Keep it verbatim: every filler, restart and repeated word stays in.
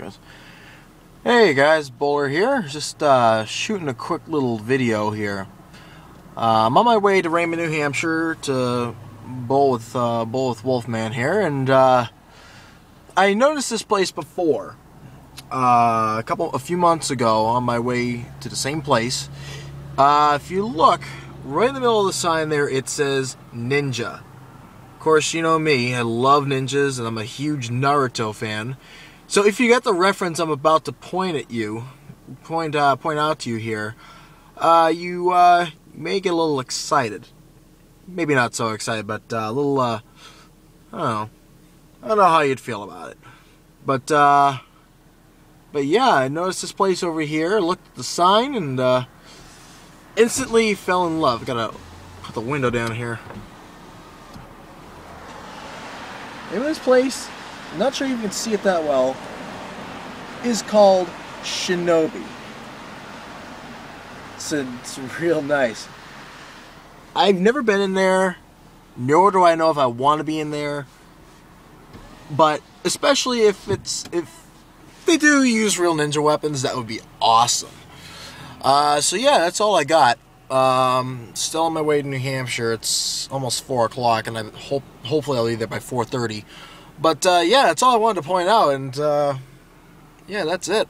goes. Hey guys, Bowler here. Just uh, shooting a quick little video here. Uh, I'm on my way to Raymond, New Hampshire to bowl with, uh, bowl with Wolfman here, and uh, I noticed this place before. Uh, a couple, a few months ago, on my way to the same place. Uh, if you look, right in the middle of the sign there, it says Ninja. Of course, you know me, I love ninjas, and I'm a huge Naruto fan. So if you got the reference I'm about to point at you, point uh, point out to you here, uh, you uh, may get a little excited. Maybe not so excited, but uh, a little, uh, I don't know. I don't know how you'd feel about it. But, uh, but yeah, I noticed this place over here, looked at the sign, and uh, instantly fell in love. Gotta put the window down here. And this place, I'm not sure you can see it that well, is called Shinobi. It's, a, it's real nice. I've never been in there, nor do I know if I want to be in there. But especially if it's if they do use real ninja weapons, that would be awesome. Uh, so yeah, that's all I got. Um, still on my way to New Hampshire. It's almost four o'clock, and I hope hopefully I'll be there by four thirty. But, uh, yeah, that's all I wanted to point out, and, uh, yeah, that's it.